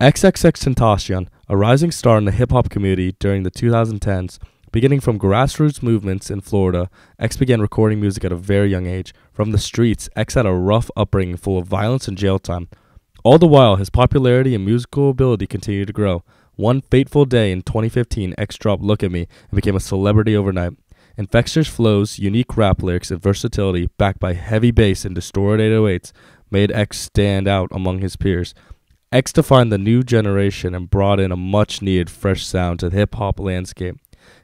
XXXTentacion, a rising star in the hip-hop community during the 2010s, beginning from grassroots movements in Florida, X began recording music at a very young age. From the streets, X had a rough upbringing full of violence and jail time. All the while, his popularity and musical ability continued to grow. One fateful day in 2015, X dropped Look At Me and became a celebrity overnight. Infectious flows, unique rap lyrics, and versatility, backed by heavy bass and distorted 808s, made X stand out among his peers. X defined the new generation and brought in a much-needed fresh sound to the hip-hop landscape.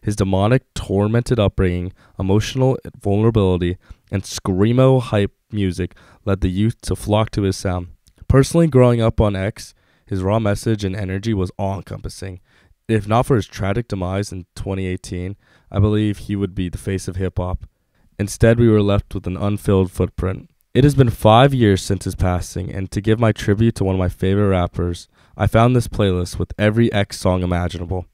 His demonic, tormented upbringing, emotional vulnerability, and screamo hype music led the youth to flock to his sound. Personally, growing up on X, his raw message and energy was all-encompassing. If not for his tragic demise in 2018, I believe he would be the face of hip-hop. Instead, we were left with an unfilled footprint. It has been 5 years since his passing, and to give my tribute to one of my favorite rappers, I found this playlist with every X song imaginable.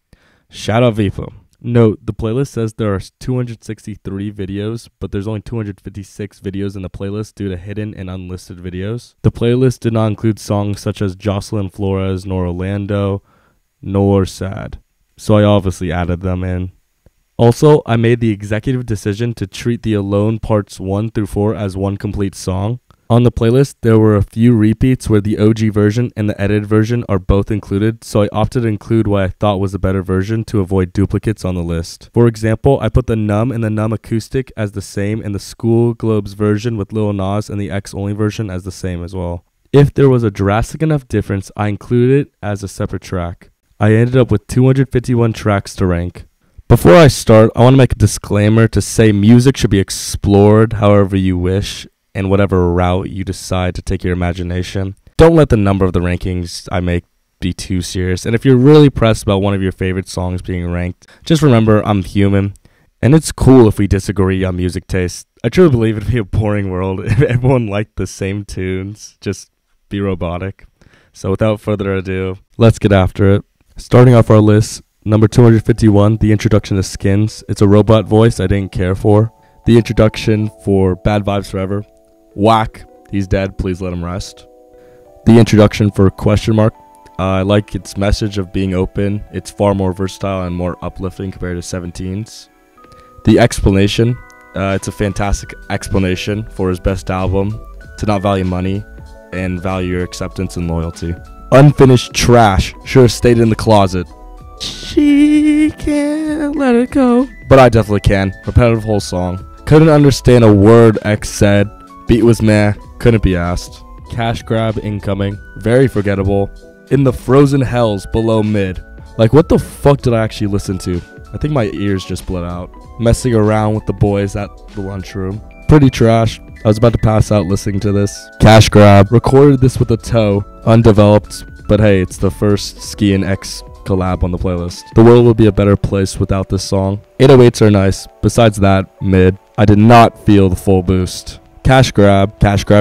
Shout out Vifo. Note, the playlist says there are 263 videos, but there's only 256 videos in the playlist due to hidden and unlisted videos. The playlist did not include songs such as Jocelyn Flores, nor Orlando, nor Sad, so I obviously added them in. Also, I made the executive decision to treat the Alone Parts 1 through 4 as one complete song. On the playlist, there were a few repeats where the OG version and the edited version are both included, so I opted to include what I thought was a better version to avoid duplicates on the list. For example, I put the Numb and the Numb Acoustic as the same, and the School Globes version with Lil Nas and the X Only version as the same as well. If there was a drastic enough difference, I included it as a separate track. I ended up with 251 tracks to rank. Before I start, I want to make a disclaimer to say music should be explored however you wish, and whatever route you decide to take your imagination. Don't let the number of the rankings I make be too serious, and if you're really pressed about one of your favorite songs being ranked, just remember I'm human, and it's cool if we disagree on music taste. I truly believe it'd be a boring world if everyone liked the same tunes, just be robotic. So without further ado, let's get after it. Starting off our list, number 251, the introduction to Skins. It's a robot voice I didn't care for. The introduction for Bad Vibes Forever. Whack, he's dead, please let him rest. The introduction for Question Mark, I like its message of being open. It's far more versatile and more uplifting compared to 17's. The explanation, it's a fantastic explanation for his best album, to not value money and value your acceptance and loyalty. Unfinished trash, sure stayed in the closet. She can't let it go, but I definitely can. Repetitive whole song. Couldn't understand a word X said. Beat was meh, couldn't be asked. Cash grab incoming, very forgettable. In the frozen hells below mid. Like, what the fuck did I actually listen to? I think my ears just bled out. Messing around with the boys at the lunchroom. Pretty trash. I was about to pass out listening to this. Cash grab. Recorded this with a toe. Undeveloped, but hey, it's the first Ski and X collab on the playlist. The world would be a better place without this song. 808s are nice. Besides that, mid. I did not feel the full boost. Cash Grab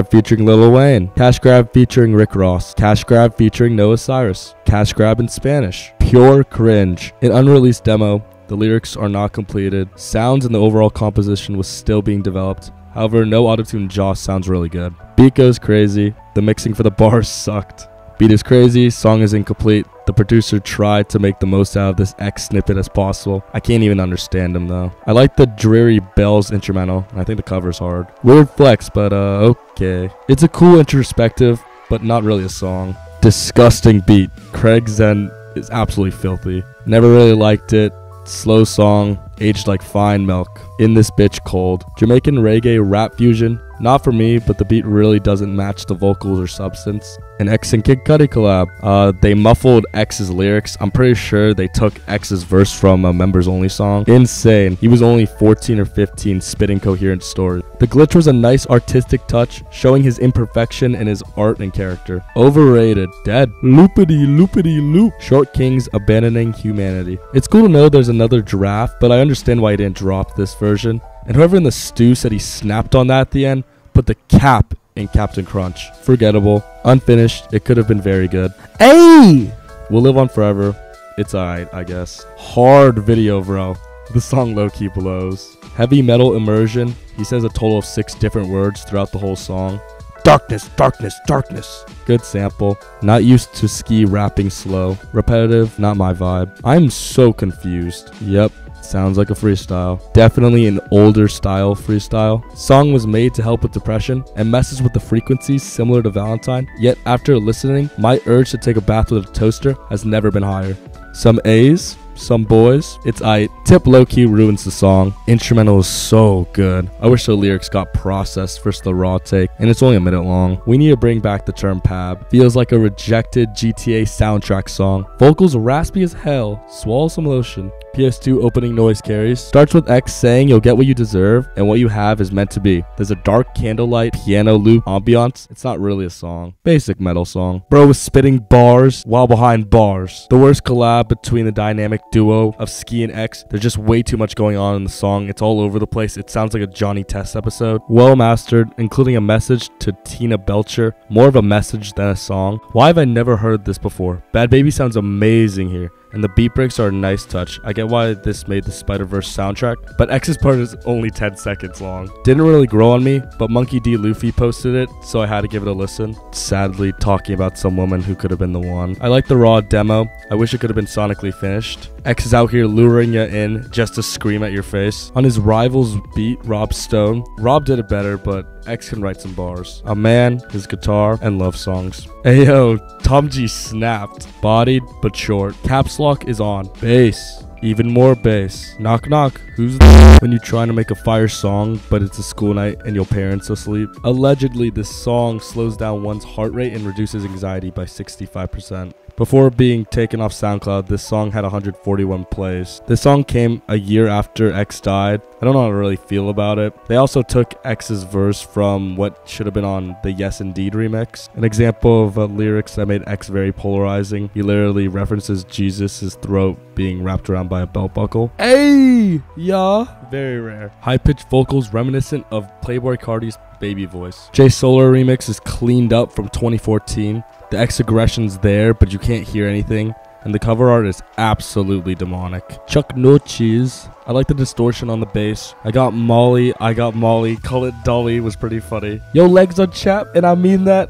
featuring Lil Wayne, Cash Grab featuring Rick Ross, Cash Grab featuring Noah Cyrus, Cash Grab in Spanish, pure cringe. An unreleased demo, the lyrics are not completed, sounds and the overall composition was still being developed, however no autotune Ja sounds really good. Beat goes crazy, the mixing for the bars sucked. Beat is crazy, song is incomplete, the producer tried to make the most out of this X snippet as possible. I can't even understand him though. I like the dreary bells instrumental, and I think the cover's hard. Weird flex, but okay. It's a cool introspective, but not really a song. Disgusting beat. Craig Zen is absolutely filthy. Never really liked it. Slow song, aged like fine milk. In this bitch cold. Jamaican reggae rap fusion. Not for me, but the beat really doesn't match the vocals or substance. An X and Kid Cudi collab. They muffled X's lyrics. I'm pretty sure they took X's verse from a Members Only song. Insane. He was only 14 or 15 spitting coherent stories. The glitch was a nice artistic touch, showing his imperfection and his art and character. Overrated. Dead. Loopity loopity loop. Short Kings abandoning humanity. It's cool to know there's another draft, but I understand why he didn't drop this version. And whoever in the stew said he snapped on that at the end, put the cap in Captain Crunch. Forgettable. Unfinished. It could have been very good. Hey! We'll live on forever. It's alright, I guess. Hard video, bro. The song low-key blows. Heavy metal immersion. He says a total of 6 different words throughout the whole song. Darkness, darkness, darkness. Good sample. Not used to Ski rapping slow. Repetitive, not my vibe. I'm so confused. Yep. Sounds like a freestyle. Definitely an older style freestyle. Song was made to help with depression and messes with the frequencies similar to Valentine. Yet after listening, my urge to take a bath with a toaster has never been higher. Some A's, some boys. It's aight. Tip low-key ruins the song. Instrumental is so good. I wish the lyrics got processed versus the raw take, and it's only a minute long. We need to bring back the term PAB. Feels like a rejected GTA soundtrack song. Vocals raspy as hell. Swallow some lotion. PS2 opening noise carries. Starts with X saying you'll get what you deserve and what you have is meant to be. There's a dark candlelight piano loop ambiance. It's not really a song. Basic metal song. Bro was spitting bars while behind bars. The worst collab between the dynamic duo of Ski and X. There's just way too much going on in the song. It's all over the place. It sounds like a Johnny Test episode. Well mastered, including a message to Tina Belcher. More of a message than a song. Why have I never heard this before? Bad Baby sounds amazing here. And the beat breaks are a nice touch. I get why this made the Spider-Verse soundtrack, but X's part is only 10 seconds long. Didn't really grow on me, but Monkey D. Luffy posted it, so I had to give it a listen. Sadly, talking about some woman who could have been the one. I like the raw demo. I wish it could have been sonically finished. X is out here luring you in just to scream at your face. On his rival's beat, Rob Stone. Rob did it better, but X can write some bars. A man, his guitar, and love songs. Ayo, Tom G snapped. Bodied, but short. Caps Lock is on. Bass. Even more bass. Knock knock, who's th when you're trying to make a fire song but it's a school night and your parents asleep. Allegedly, this song slows down one's heart rate and reduces anxiety by 65%. Before being taken off SoundCloud, this song had 141 plays. This song came a year after X died. I don't know how to really feel about it. They also took X's verse from what should have been on the Yes Indeed remix. An example of lyrics that made X very polarizing. He literally references Jesus' throat being wrapped around by a belt buckle. Hey, yeah, very rare. High-pitched vocals reminiscent of Playboi Carti's baby voice. Jay Solar remix is cleaned up from 2014. The X aggression's there, but you can't hear anything. And the cover art is absolutely demonic. Chuck Noche's. I like the distortion on the bass. I got Molly, call it Dolly was pretty funny. Yo, legs on chap, and I mean that.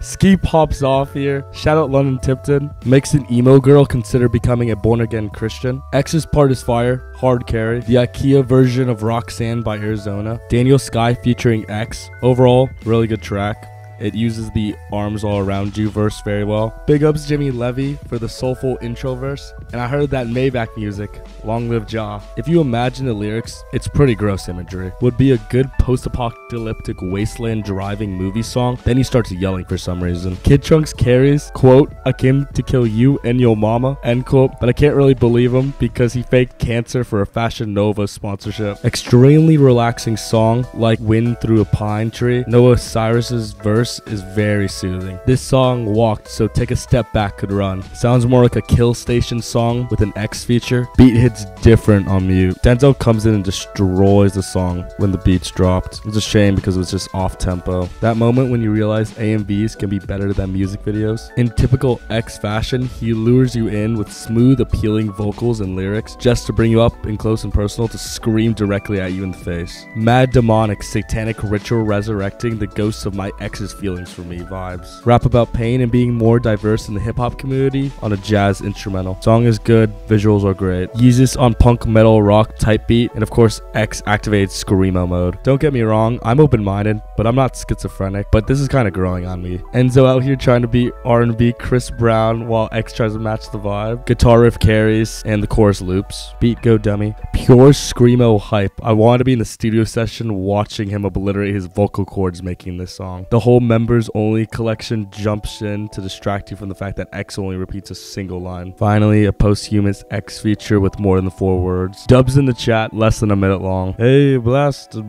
Ski pops off here. Shout out London Tipton. Makes an emo girl consider becoming a born-again Christian. X's part is fire. Hard carry. The IKEA version of Roxanne by Arizona. Daniel Sky featuring X. Overall, really good track. It uses the arms all around you verse very well. Big ups Jimmy Levy for the soulful intro verse. And I heard that Maybach music, long live Ja. If you imagine the lyrics, it's pretty gross imagery. Would be a good post-apocalyptic wasteland driving movie song. Then he starts yelling for some reason. Kid Trunks carries, quote, I came to kill you and your mama, end quote. But I can't really believe him because he faked cancer for a Fashion Nova sponsorship. Extremely relaxing song, like Wind Through a Pine Tree. Noah Cyrus's verse is very soothing. This song walked, so Take a Step Back could run. Sounds more like a Kill Station song with an X feature. Beat hits different on mute. Denzel comes in and destroys the song when the beat's dropped. It's a shame because it was just off tempo. That moment when you realize AMVs can be better than music videos. In typical X fashion, he lures you in with smooth, appealing vocals and lyrics just to bring you up in close and personal to scream directly at you in the face. Mad demonic, satanic ritual resurrecting the ghosts of my ex's feelings for me vibes. Rap about pain and being more diverse in the hip-hop community on a jazz instrumental. Song is good, visuals are great. Yeezus on punk metal rock type beat, and of course X activates screamo mode. Don't get me wrong, I'm open-minded, but I'm not schizophrenic, but this is kind of growing on me. Enzo out here trying to be R&B Chris Brown while X tries to match the vibe. Guitar riff carries and the chorus loops. Beat go dummy. Pure screamo hype. I want to be in the studio session watching him obliterate his vocal cords making this song. The whole Members Only collection jumps in to distract you from the fact that X only repeats a single line. Finally, a posthumous X feature with more than 4 words. Dubs in the chat, less than a minute long. Hey, blasted.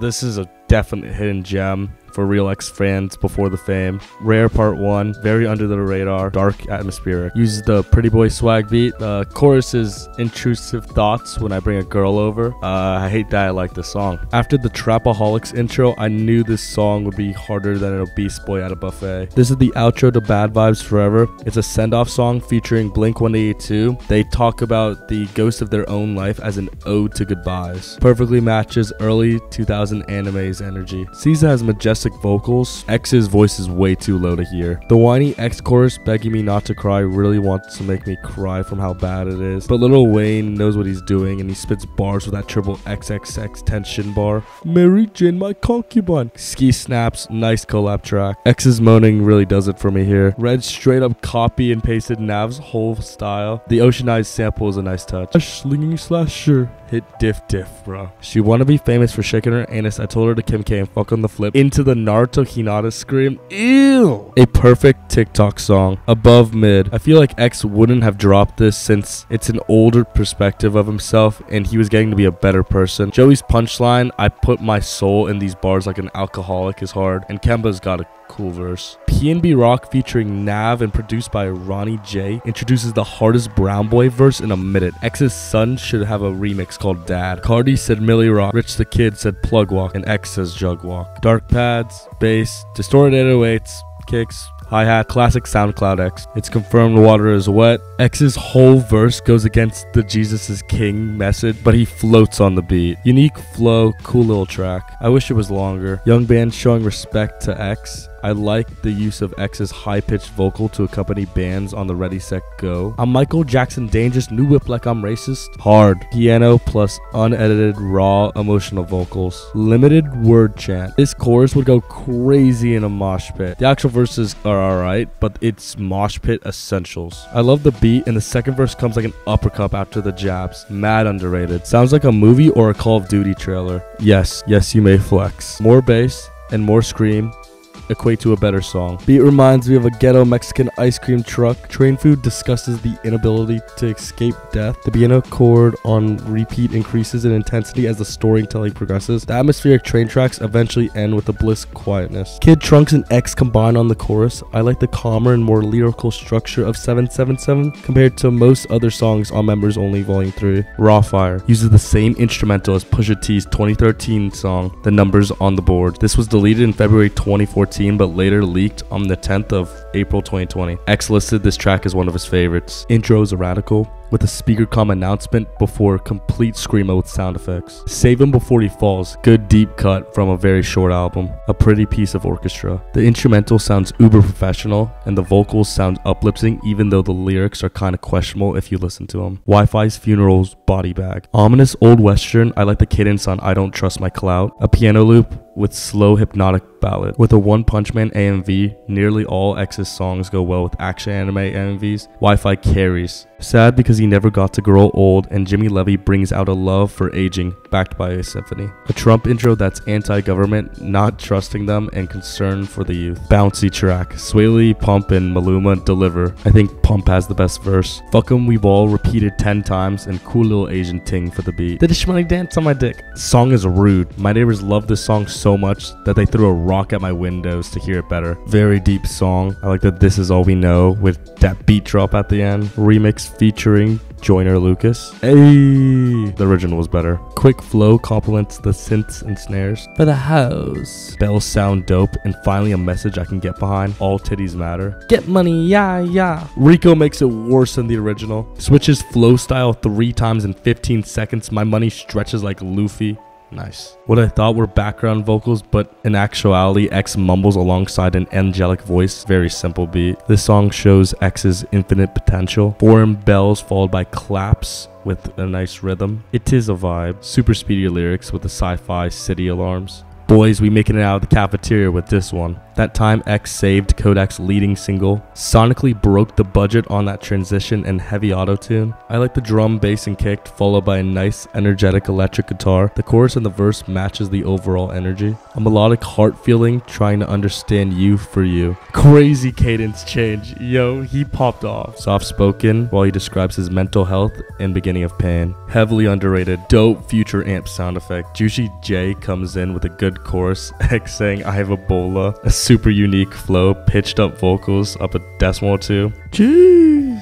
This is a definite hidden gem for real X fans before the fame. Rare part 1, very under the radar, dark, atmospheric. Uses the Pretty Boy swag beat. Chorus is intrusive thoughts when I bring a girl over. I hate that I like this song. After the Trapaholics intro, I knew this song would be harder than an obese boy at a buffet. This is the outro to Bad Vibes Forever. It's a send-off song featuring Blink-182. They talk about the ghost of their own life as an ode to goodbyes. Perfectly matches early 2000 anime's energy. SZA has majestic sick vocals. X's voice is way too low to hear. The whiny X chorus begging me not to cry really wants to make me cry from how bad it is. But Lil Wayne knows what he's doing and he spits bars with that triple XXXTentacion bar. Mary Jane, my concubine. Ski snaps, nice collab track. X's moaning really does it for me here. Red straight up copy and pasted Nav's whole style. The oceanized sample is a nice touch. A slinging slasher. Hit diff diff, bro. She wanna be famous for shaking her anus. I told her to Kim K and fuck on the flip into the Naruto Hinata scream. Ew! A perfect TikTok song. Above mid. I feel like X wouldn't have dropped this since it's an older perspective of himself and he was getting to be a better person. Joey's punchline, I put my soul in these bars like an alcoholic, is hard, and Kemba's got a cool verse. PnB Rock featuring Nav and produced by Ronnie J introduces the hardest brown boy verse in a minute. X's son should have a remix called Dad. Cardi said Millie Rock, Rich the Kid said Plug Walk, and X says Jug Walk. Dark pads, bass, distorted 808s, kicks, hi-hat, classic SoundCloud X. It's confirmed water is wet. X's whole verse goes against the Jesus is King message, but he floats on the beat. Unique flow, cool little track. I wish it was longer. Young band showing respect to X. I like the use of X's high-pitched vocal to accompany bands on the Ready, Set, Go. I'm Michael Jackson Dangerous, New Whip Like I'm Racist. Hard. Piano plus unedited, raw, emotional vocals. Limited word chant. This chorus would go crazy in a mosh pit. The actual verses are alright, but it's mosh pit essentials. I love the beat, and the second verse comes like an uppercut after the jabs. Mad underrated. Sounds like a movie or a Call of Duty trailer. Yes, yes, you may flex. More bass and more scream equate to a better song. Beat reminds me of a ghetto Mexican ice cream truck. Train food discusses the inability to escape death. The piano chord on repeat increases in intensity as the storytelling progresses. The atmospheric train tracks eventually end with a bliss quietness. Kid Trunks and X combine on the chorus. I like the calmer and more lyrical structure of 777 compared to most other songs on Members Only Volume 3. Raw Fire uses the same instrumental as Pusha T's 2013 song, The Numbers on the Board. This was deleted in February 2014. But later leaked on the 10th of April 2020. X listed this track as one of his favorites. Intro is radical, with a speaker comm announcement before complete screamo with sound effects. Save Him Before He Falls, good deep cut from a very short album, a pretty piece of orchestra. The instrumental sounds uber professional and the vocals sound uplifting, even though the lyrics are kinda questionable if you listen to them. Wi-Fi's Funeral's Body Bag. Ominous old western, I like the cadence on I Don't Trust My Clout. A piano loop with slow hypnotic ballad. With a One Punch Man AMV, nearly all X's songs go well with action anime AMVs. Wi-Fi carries. Sad because he never got to grow old, and Jimmy Levy brings out a love for aging backed by a symphony. A Trump intro that's anti-government, not trusting them, and concern for the youth. Bouncy track. Swaley, Pump, and Maluma deliver. I think Pump has the best verse. Fuck 'em, we've all repeated 10 times, and cool little Asian ting for the beat. Did a shmoney dance on my dick. Song is rude. My neighbors love this song so much that they threw a rock at my windows to hear it better. Very deep song. I like that This Is All We Know with that beat drop at the end. Remix featuring Joyner Lucas. Ayy, the original was better. Quick flow complements the synths and snares. For the house. Bells sound dope, and finally a message I can get behind. All titties matter. Get money, yeah, yeah. Rico makes it worse than the original. Switches flow style 3 times in 15 seconds. My money stretches like Luffy. Nice. What I thought were background vocals, but in actuality, X mumbles alongside an angelic voice. Very simple beat. This song shows X's infinite potential. 4 bells followed by claps with a nice rhythm. It is a vibe. Super speedy lyrics with the sci-fi city alarms. Boys, we making it out of the cafeteria with this one. That time X saved Kodak's leading single. Sonically broke the budget on that transition and heavy auto-tune. I like the drum, bass, and kick, followed by a nice, energetic electric guitar. The chorus and the verse matches the overall energy. A melodic heart feeling, trying to understand you for you. Crazy cadence change. Yo, he popped off. Soft-spoken while he describes his mental health and beginning of pain. Heavily underrated. Dope future amp sound effect. Juicy J comes in with a good chorus. X saying I have Ebola, a super unique flow, pitched up vocals up a decimal or two. Jeez.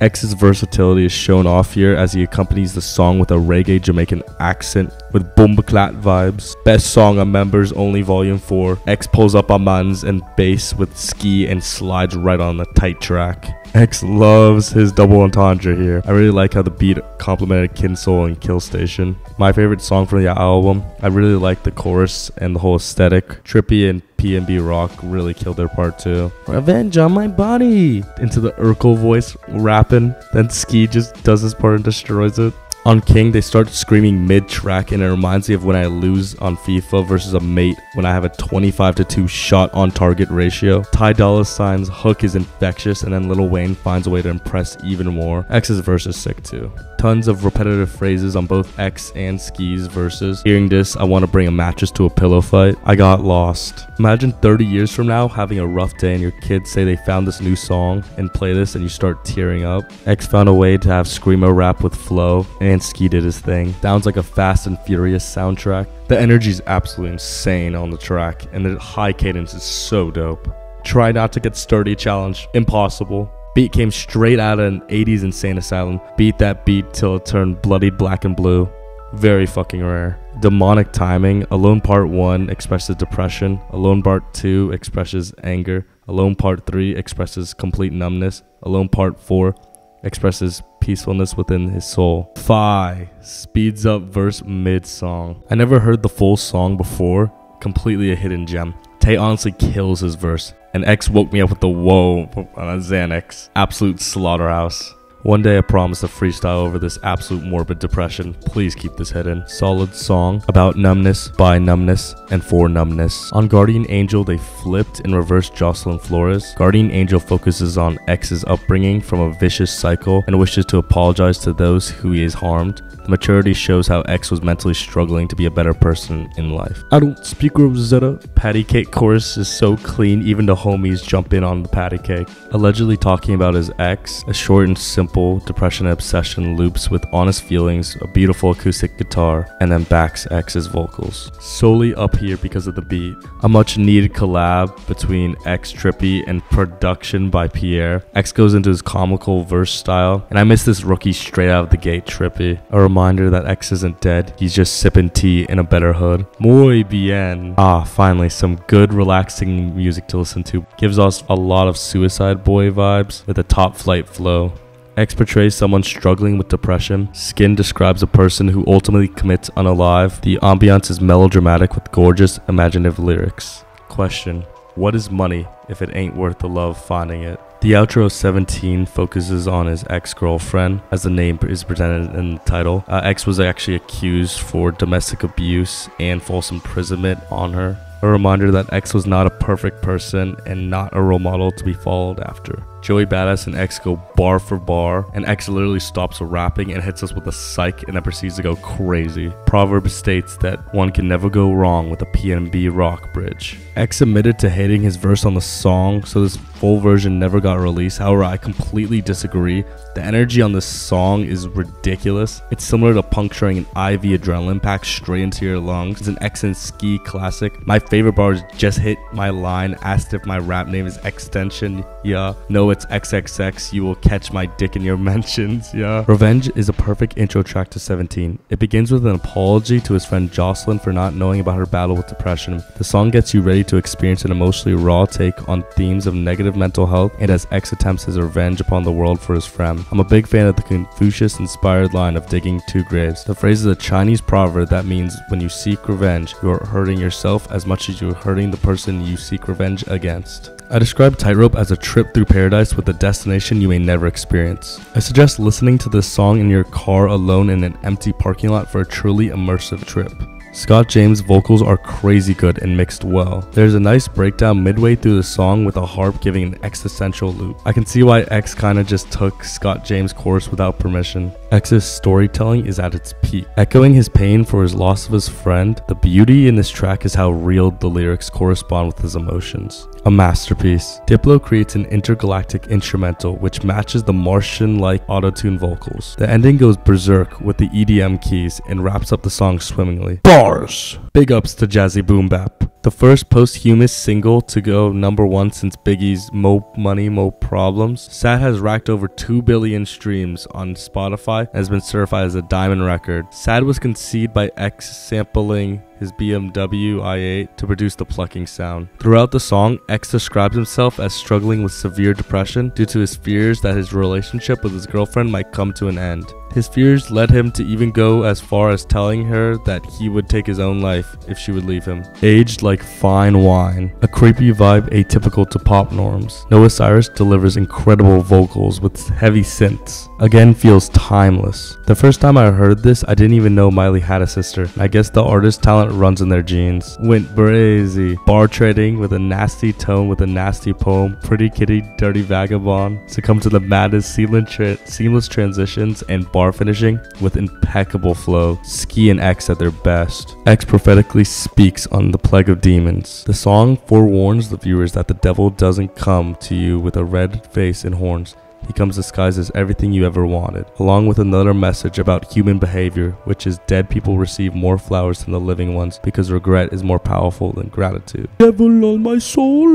X's versatility is shown off here as he accompanies the song with a reggae Jamaican accent with boom-baclat vibes. Best song on Members Only Volume 4. X pulls up on mans and bass with Ski and slides right on the tight track. X loves his double entendre here. I really like how the beat complemented Kinsol and Kill Station. My favorite song from the album. I really like the chorus and the whole aesthetic. Trippy and PnB Rock really killed their part too. Revenge on my body! Into the Urkel voice, rapping. Then Ski just does his part and destroys it. On King, they start screaming mid-track, and it reminds me of when I lose on FIFA versus a mate when I have a 25-2 shot on target ratio. Ty Dolla $ign's hook is infectious, and then Lil Wayne finds a way to impress even more. X's verse is sick too. Tons of repetitive phrases on both X and Ski's verses. Hearing this, I want to bring a mattress to a pillow fight. I got lost. Imagine 30 years from now having a rough day and your kids say they found this new song and play this and you start tearing up. X found a way to have Screamo rap with flow, and Ski did his thing. Sounds like a Fast and Furious soundtrack. The energy is absolutely insane on the track, and the high cadence is so dope. Try not to get sturdy challenge. Impossible. Beat came straight out of an 80s insane asylum. Beat that beat till it turned bloodied black and blue. Very fucking rare. Demonic timing. Alone Part 1 expresses depression. Alone Part 2 expresses anger. Alone Part 3 expresses complete numbness. Alone Part 4 expresses peacefulness within his soul. Phi speeds up verse mid-song. I never heard the full song before. Completely a hidden gem. Tay honestly kills his verse. And X woke me up with the whoa on a Xanax. Absolute slaughterhouse. One day I promised to freestyle over this absolute morbid depression. Please keep this hidden. Solid song about numbness, by numbness, and for numbness. On Guardian Angel, they flipped and reversed Jocelyn Flores. Guardian Angel focuses on X's upbringing from a vicious cycle and wishes to apologize to those who he has harmed. The maturity shows how X was mentally struggling to be a better person in life. I don't speak Rosetta. Patty Cake chorus is so clean, even the homies jump in on the patty cake. Allegedly talking about his ex, a short and simple depression and obsession loops with honest feelings, a beautiful acoustic guitar, and then backs X's vocals. Solely up here because of the beat. A much needed collab between X, Trippy, and production by Pierre. X goes into his comical verse style, and I miss this rookie straight out of the gate, Trippy. Reminder that X isn't dead, he's just sipping tea in a better hood. Muy bien. Ah, finally, some good relaxing music to listen to. Gives us a lot of Suicide Boy vibes with a top flight flow. X portrays someone struggling with depression. Skin describes a person who ultimately commits unalive. The ambiance is melodramatic with gorgeous, imaginative lyrics. Question: what is money if it ain't worth the love finding it? The outro 17 focuses on his ex-girlfriend, as the name is presented in the title. X was actually accused for domestic abuse and false imprisonment on her. A reminder that X was not a perfect person and not a role model to be followed after. Joey Badass and X go bar for bar, and X literally stops rapping and hits us with a psych and then proceeds to go crazy. Proverb states that one can never go wrong with a PnB Rock bridge. X admitted to hating his verse on the song, so this full version never got released. However, I completely disagree. The energy on this song is ridiculous. It's similar to puncturing an IV adrenaline pack straight into your lungs. It's an X and Ski classic. My favorite bar is just hit my line, asked if my rap name is Xtention, yeah. No, it's XXX, you will catch my dick in your mentions, yeah. Revenge is a perfect intro track to 17. It begins with an apology to his friend Jocelyn for not knowing about her battle with depression. The song gets you ready to experience an emotionally raw take on themes of negative mental health, and as X attempts his revenge upon the world for his friend. I'm a big fan of the Confucius-inspired line of digging two graves. The phrase is a Chinese proverb that means when you seek revenge, you are hurting yourself as much as you're hurting the person you seek revenge against. I describe Tightrope as a trip through paradise with a destination you may never experience. I suggest listening to this song in your car alone in an empty parking lot for a truly immersive trip. Scott James' vocals are crazy good and mixed well. There's a nice breakdown midway through the song with a harp giving an existential loop. I can see why X kinda just took Scott James' chorus without permission. X's storytelling is at its peak. Echoing his pain for his loss of his friend, the beauty in this track is how real the lyrics correspond with his emotions. A masterpiece. Diplo creates an intergalactic instrumental which matches the Martian-like auto-tune vocals. The ending goes berserk with the EDM keys and wraps up the song swimmingly. Bars! Big ups to Jazzy Boom Bap. The first posthumous single to go number one since Biggie's Mo Money Mo Problems. Sat has racked over 2 billion streams on Spotify and has been certified as a diamond record. Sad was conceived by X sampling his BMW i8 to produce the plucking sound. Throughout the song, X describes himself as struggling with severe depression due to his fears that his relationship with his girlfriend might come to an end. His fears led him to even go as far as telling her that he would take his own life if she would leave him. Aged like fine wine, a creepy vibe atypical to pop norms, Noah Cyrus delivers incredible vocals with heavy synths. Again, feels timeless. The first time I heard this, I didn't even know Miley had a sister. I guess the artist's talent runs in their genes. Went crazy. Bar trading with a nasty tone with a nasty poem, pretty kitty, dirty vagabond, succumb to the maddest seamless transitions and bar finishing with impeccable flow. Ski and X at their best. X prophetically speaks on the plague of demons. The song forewarns the viewers that the devil doesn't come to you with a red face and horns. He comes disguised as everything you ever wanted, along with another message about human behavior, which is dead people receive more flowers than the living ones because regret is more powerful than gratitude. Devil on my soul.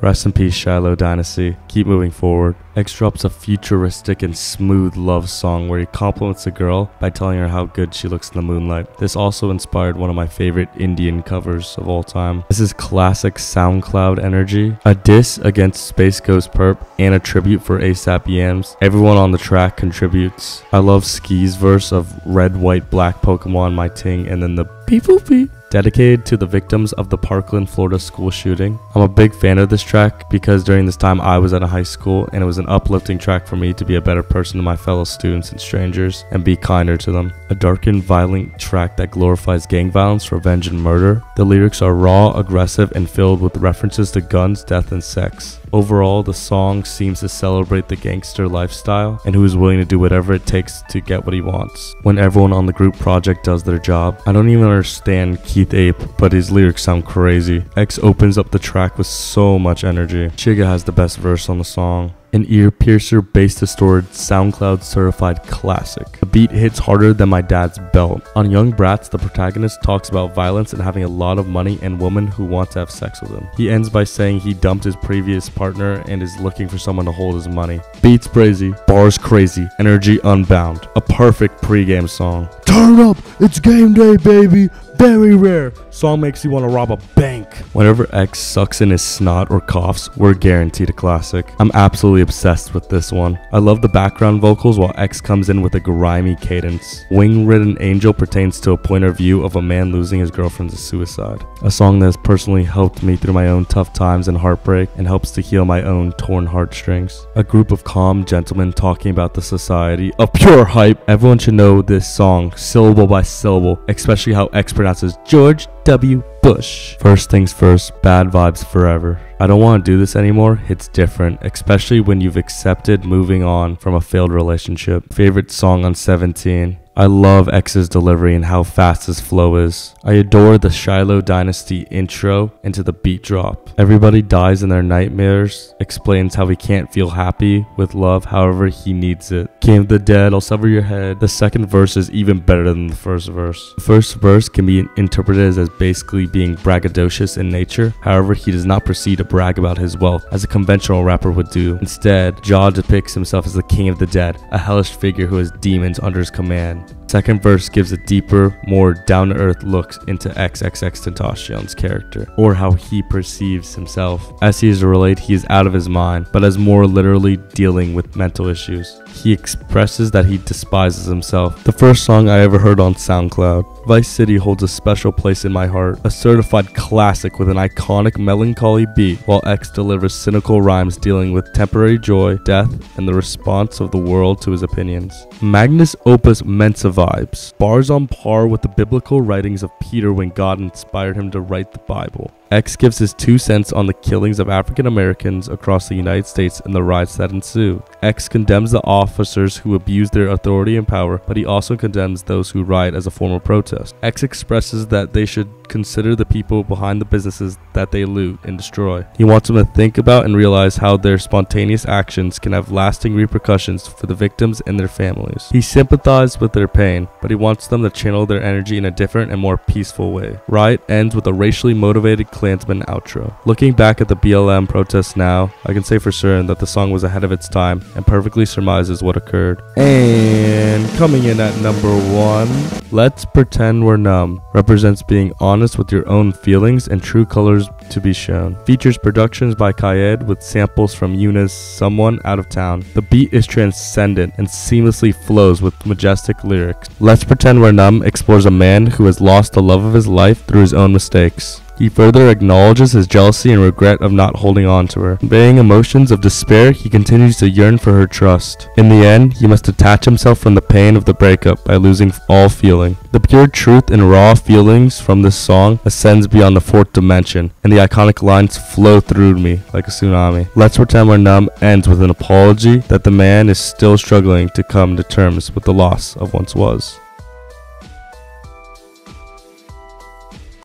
Rest in peace, Shiloh Dynasty. Keep moving forward. X drops a futuristic and smooth love song where he compliments a girl by telling her how good she looks in the moonlight. This also inspired one of my favorite Indian covers of all time. This is classic SoundCloud energy, a diss against Space Ghost Perp, and a tribute for ASAP Yams. Everyone on the track contributes. I love Ski's verse of Red, White, Black Pokemon, my ting, and then the Pee-poo-pee. Dedicated to the victims of the Parkland, Florida school shooting. I'm a big fan of this track because during this time I was at a high school and it was an uplifting track for me to be a better person to my fellow students and strangers and be kinder to them. A dark and violent track that glorifies gang violence, revenge, and murder. The lyrics are raw, aggressive, and filled with references to guns, death, and sex. Overall, the song seems to celebrate the gangster lifestyle and who is willing to do whatever it takes to get what he wants. When everyone on the group project does their job, I don't even understand Keith Ape, but his lyrics sound crazy. X opens up the track with so much energy. Chiga has the best verse on the song. An ear piercer bass distorted SoundCloud certified classic. The beat hits harder than my dad's belt. On Young Brats, the protagonist talks about violence and having a lot of money and women who want to have sex with him. He ends by saying he dumped his previous partner and is looking for someone to hold his money. Beats crazy, bars crazy, energy unbound. A perfect pregame song. Turn up, it's game day, baby. Very rare. Song makes you want to rob a bank. Whenever X sucks in his snot or coughs, we're guaranteed a classic. I'm absolutely obsessed with this one. I love the background vocals while X comes in with a grimy cadence. Wing-ridden Angel pertains to a point of view of a man losing his girlfriend to suicide. A song that has personally helped me through my own tough times and heartbreak and helps to heal my own torn heartstrings. A group of calm gentlemen talking about the society of pure hype. Everyone should know this song syllable by syllable, especially how X pronounces George W. Bush. First things first, bad vibes forever. I don't want to do this anymore. It's different, especially when you've accepted moving on from a failed relationship. Favorite song on 17. I love X's delivery and how fast his flow is. I adore the Shiloh Dynasty intro into the beat drop. Everybody dies in their nightmares, explains how he can't feel happy with love, however he needs it. King of the dead, I'll sever your head. The second verse is even better than the first verse. The first verse can be interpreted as basically being braggadocious in nature, however he does not proceed to brag about his wealth as a conventional rapper would do. Instead, Ja depicts himself as the king of the dead, a hellish figure who has demons under his command. Second verse gives a deeper, more down-to-earth look into XXXTentacion's character, or how he perceives himself. As he is relayed, he is out of his mind, but as more literally dealing with mental issues. He expresses that he despises himself. The first song I ever heard on SoundCloud. Vice City holds a special place in my heart, a certified classic with an iconic melancholy beat, while X delivers cynical rhymes dealing with temporary joy, death, and the response of the world to his opinions. Magnus Opus Mensa vibes, bars on par with the biblical writings of Peter when God inspired him to write the Bible. X gives his 2 cents on the killings of African Americans across the United States and the riots that ensue. X condemns the officers who abuse their authority and power, but he also condemns those who riot as a form of protest. X expresses that they should consider the people behind the businesses that they loot and destroy. He wants them to think about and realize how their spontaneous actions can have lasting repercussions for the victims and their families. He sympathizes with their pain, but he wants them to channel their energy in a different and more peaceful way. Riot ends with a racially motivated Klansman outro. Looking back at the BLM protests now, I can say for certain that the song was ahead of its time and perfectly surmises what occurred. And coming in at number 1, Let's Pretend We're Numb represents being honest with your own feelings and true colors to be shown. Features productions by Kayed with samples from Yuna's Someone Out of Town. The beat is transcendent and seamlessly flows with majestic lyrics. Let's Pretend We're Numb explores a man who has lost the love of his life through his own mistakes. He further acknowledges his jealousy and regret of not holding on to her. Conveying emotions of despair, he continues to yearn for her trust. In the end, he must detach himself from the pain of the breakup by losing all feeling. The pure truth and raw feelings from this song ascends beyond the fourth dimension, and the iconic lines flow through me like a tsunami. Let's Pretend We're Numb ends with an apology that the man is still struggling to come to terms with the loss of once was.